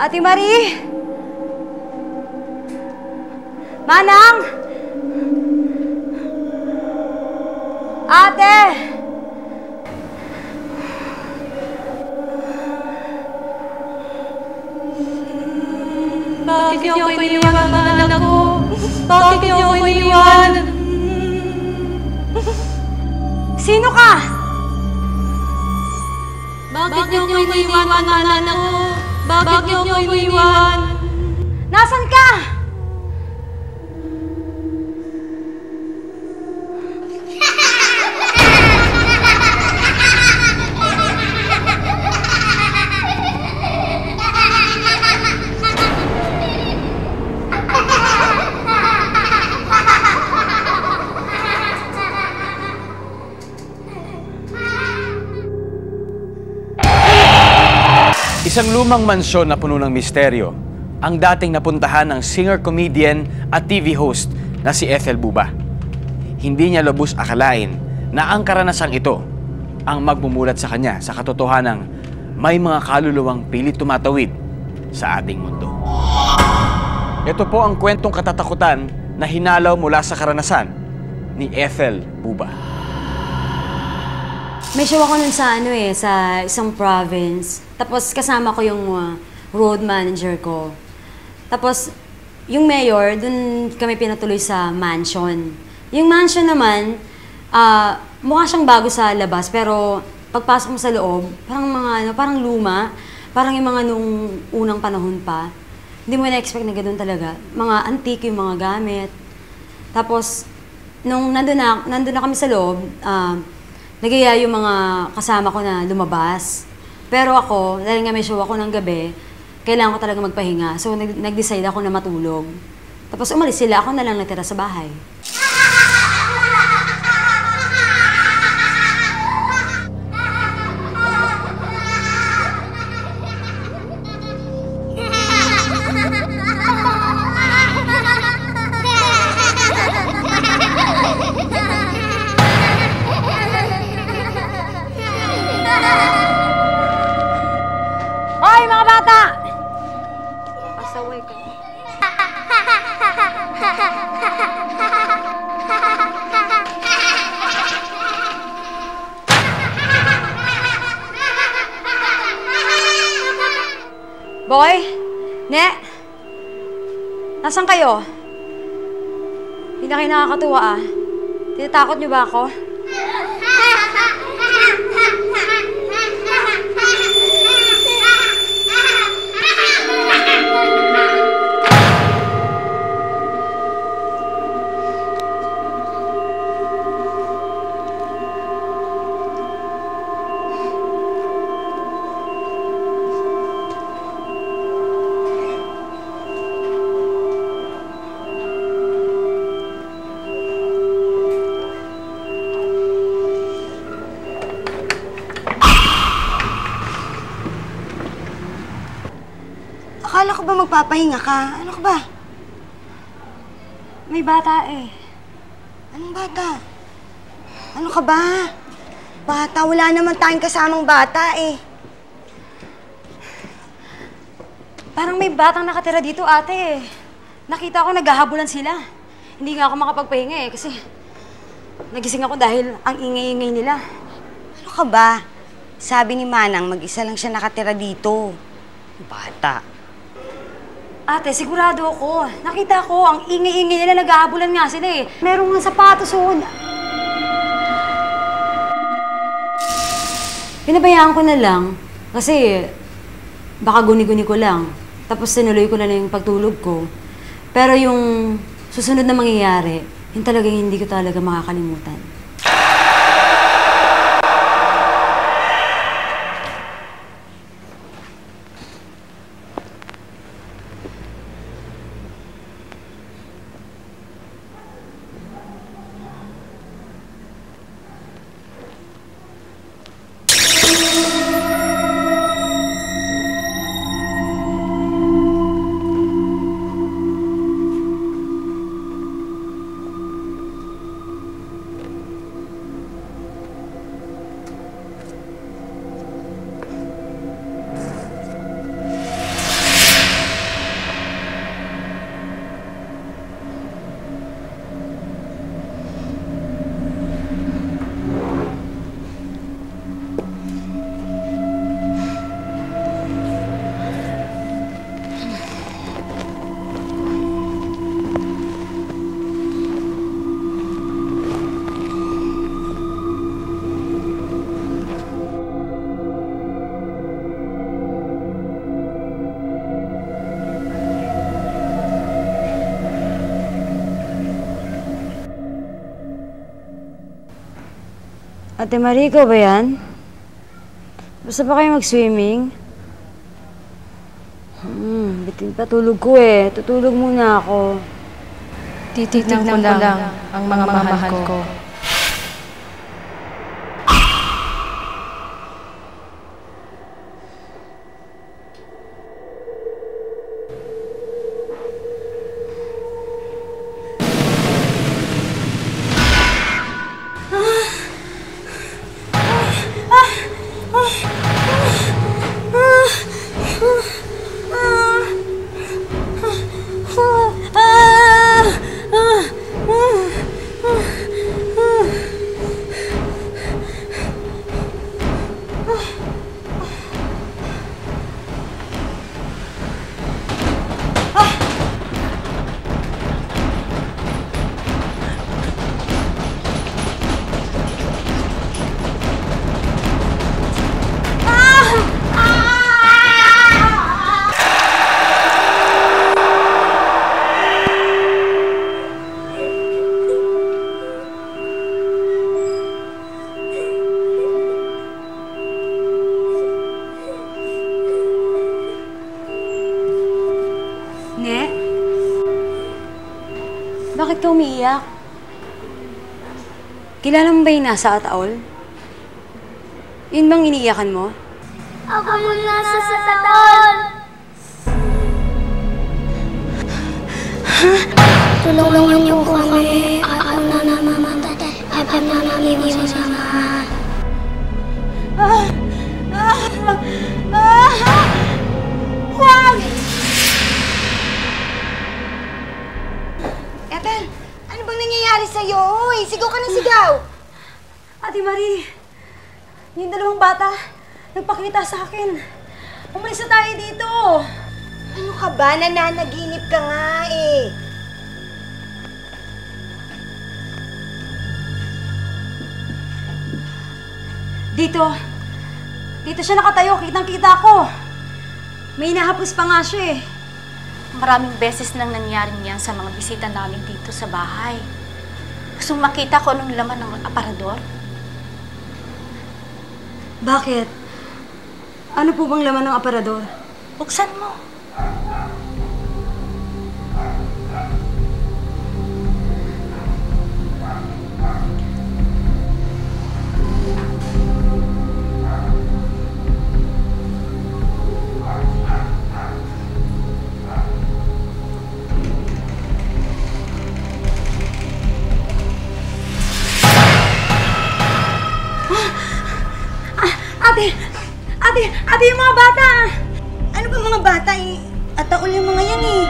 Ate Marie! Manang! Ate! Bakit niyo ako iniwan, anak ko? Bakit niyo ako iniwan? Sino ka? Bakit niyo ako iniwan, anak ko? Bakit niyo ako iniwan? Nasaan ka? Isang lumang mansyon na puno ng misteryo, ang dating napuntahan ng singer-comedian at TV host na si Ethel Booba. Hindi niya lubos akalain na ang karanasang ito ang magmumulat sa kanya sa katotohanang may mga kaluluwang pilit tumatawid sa ating mundo. Ito po ang kwentong katatakutan na hinalaw mula sa karanasan ni Ethel Booba. May show ako nun sa ano sa isang province. Tapos kasama ko yung road manager ko. Tapos yung mayor, dun kami pinatuloy sa mansion. Yung mansion naman, mukha siyang bago sa labas. Pero pagpasok mo sa loob, parang mga ano, parang luma. Parang yung mga nung unang panahon pa. Hindi mo na-expect na ganoon talaga. Mga antique yung mga gamit. Tapos, nung nandun na kami sa loob, nagaya yung mga kasama ko na lumabas. Pero ako, dahil nga may show ako ng gabi, kailangan ko talaga magpahinga. So, nag-decide ako na matulog. Tapos umalis sila, ako na lang natira sa bahay. Boy? Ne? Nasaan kayo? Hindi na kayo nakakatuwa ah. Tinatakot niyo ba ako? Akala ko ba magpapahinga ka? Ano ka ba? May bata eh. Anong bata? Ano ka ba? Bata, wala naman tayong kasamang bata eh. Parang may batang nakatira dito ate eh. Nakita ko naghahabulan sila. Hindi nga ako makapagpahinga eh kasi nagising ako dahil ang ingay-ingay nila. Ano ka ba? Sabi ni Manang mag-isa lang siya nakatira dito. Bata. Ate, sigurado ako. Nakita ko, ang ingay-ingay nila, nag-aabulan nga sila eh. Meron nga sapatos o. Pinabayaan ko na lang kasi baka guni-guni ko lang. Tapos sinuloy ko na lang yung pagtulog ko. Pero yung susunod na mangyayari, yun talagang hindi ko talaga makakalimutan. Ate Mariko ba yan? Basta pa kayo mag-swimming? Bitin pa tulog ko eh. Tutulog muna ako. Titignan ko lang ang mga mamahal ko. Ne? Bakit ka umiiyak? Kilala mo ba yung nasa ataol? Yun bang iniiyakan mo? Ako yung nasa sa ataol! Tulungan niyo ko kami. Ako na namamatay. Ako na namiwis sa mga. Huwag! Ethel, ano bang nangyayari sa'yo? Uy, sigaw ka ng sigaw! Ate Marie, yung dalawang bata nagpakita sa akin. Umalis na tayo dito! Ano ka ba? Nananaginip ka nga eh! Dito siya nakatayo. Kitang-kita ako. May hinahapos pa nga siya eh. Maraming beses nang nangyaring yan sa mga bisita namin dito sa bahay. Gusto makita ko anong laman ng aparador? Bakit? Ano po bang laman ng aparador? Buksan mo. Ate, yung mga bata! Ano ba mga bata? Ataol yung mga yan eh.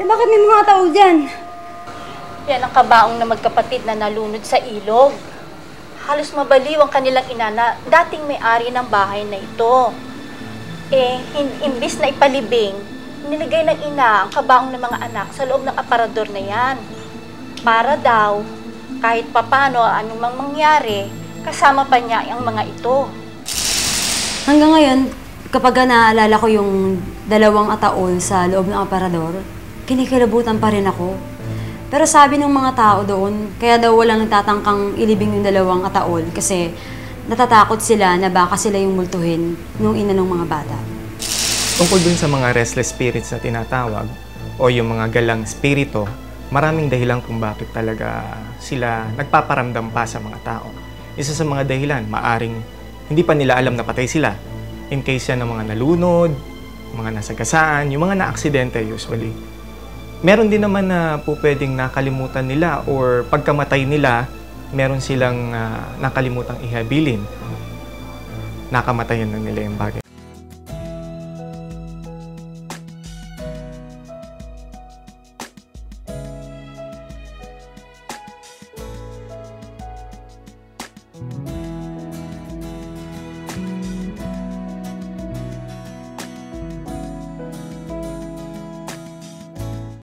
Bakit may mga ataol dyan? Yan ang kabaong na magkapatid na nalunod sa ilog. Halos mabaliw ang kanilang inana, dating may-ari ng bahay na ito. Eh, imbis na ipalibing, nilagay ng ina ang kabaong ng mga anak sa loob ng aparador na yan. Para daw, kahit papano, anumang mangyari, kasama pa niya ang mga ito. Hanggang ngayon, kapag naaalala ko yung dalawang ataol sa loob ng aparador, kinikilabutan pa rin ako. Pero sabi ng mga tao doon, kaya daw walang nagtatangkang ilibing yung dalawang ataol kasi natatakot sila na baka sila yung multuhin nung ina ng mga bata. Tungkol dun sa mga restless spirits na tinatawag o yung mga galang spirito, maraming dahilan kung bakit talaga sila nagpaparamdam pa sa mga tao. Isa sa mga dahilan, maaring hindi pa nila alam na patay sila. In case yan ng mga nalunod, mga nasagasaan, yung mga na-aksidente usually. Meron din naman na po pwedeng nakalimutan nila or pagkamatay nila, meron silang nakalimutang ihabilin. Nakamatayan na nila yung bagay.